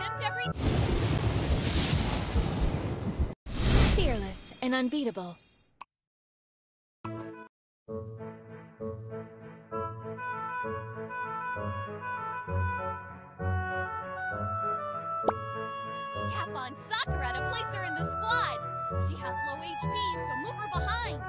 attempt everything. Fearless and unbeatable. Tap on Sakura to place her in the squad. She has low HP, so move her behind.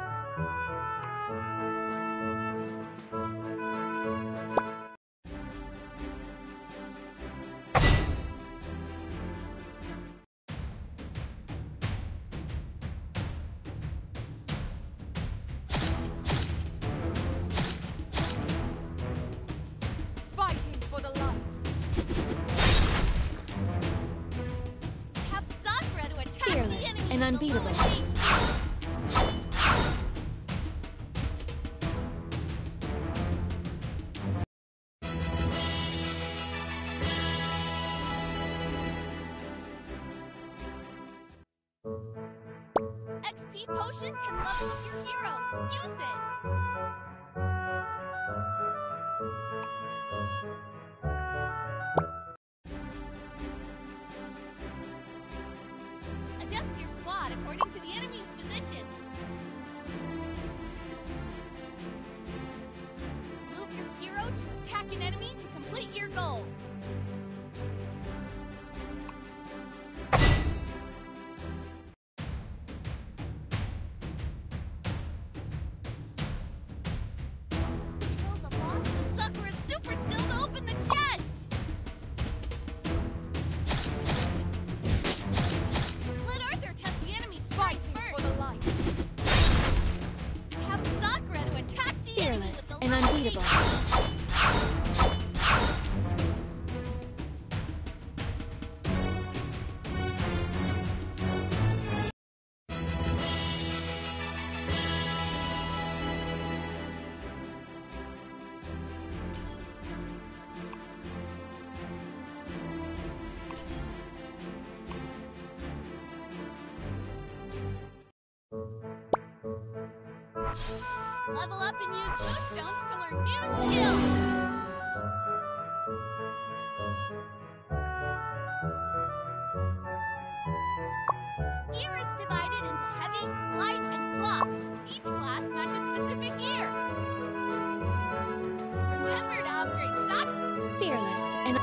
And unbeatable. XP potion can level up your heroes. Use it. According to the enemy's position. Move your hero to attack an enemy to complete your goal. And unbeatable. Level up and use boost stones to learn new skills! Gear is divided into heavy, light, and cloth. Each class matches specific gear. Remember to upgrade Sakura. Fearless and...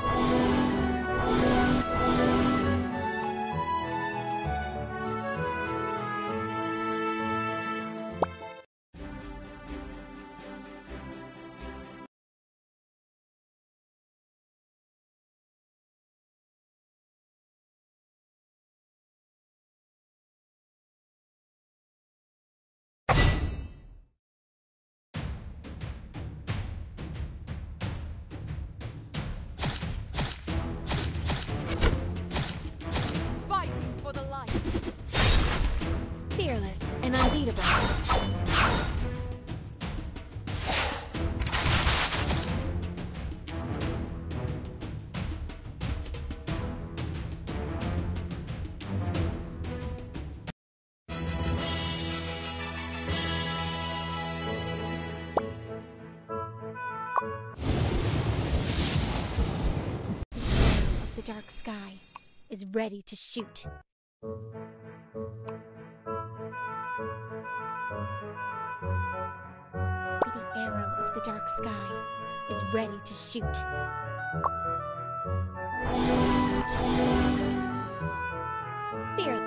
Fearless and unbeatable. The dark sky is ready to shoot. The arrow of the dark sky is ready to shoot. Fear.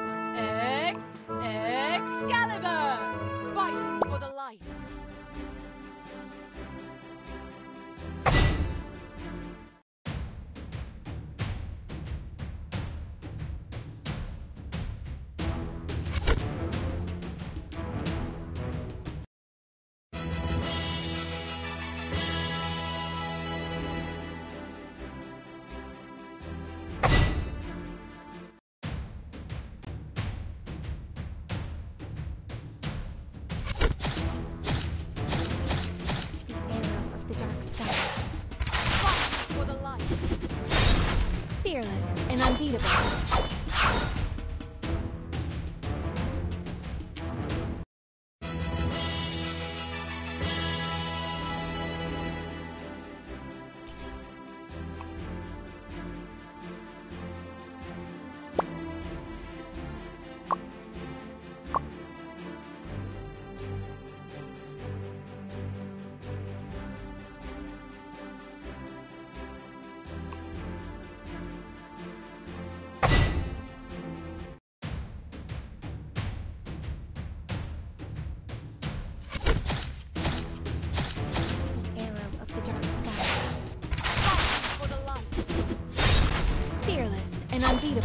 Excalibur! Fighting for the light. Fearless and unbeatable. been unbeatable.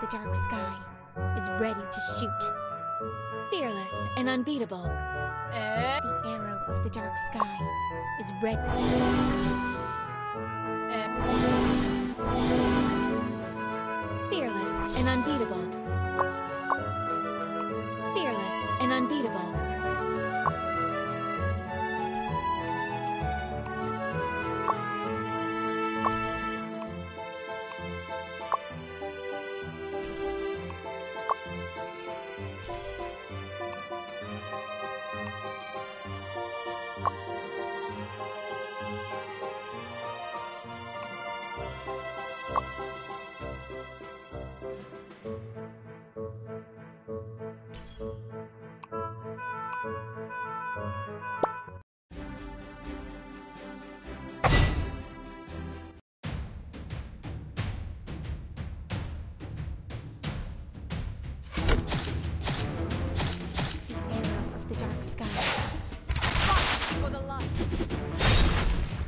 The dark sky is ready to shoot. Fearless and unbeatable. The arrow of the dark sky is ready. Fearless and unbeatable. Fearless and unbeatable.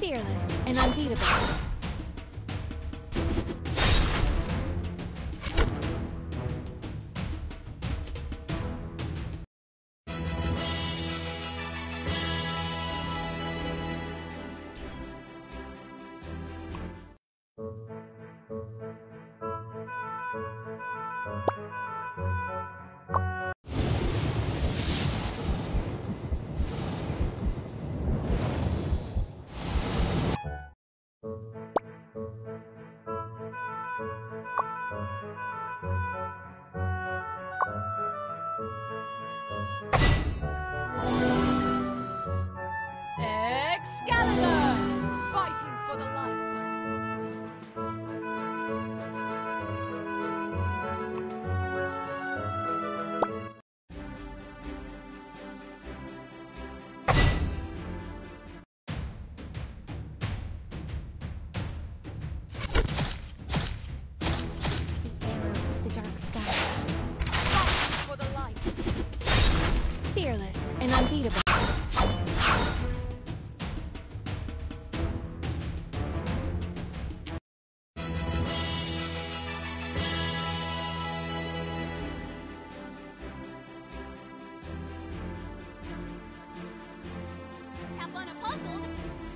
Fearless and unbeatable. Fearless and unbeatable.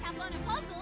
Tap on a puzzle.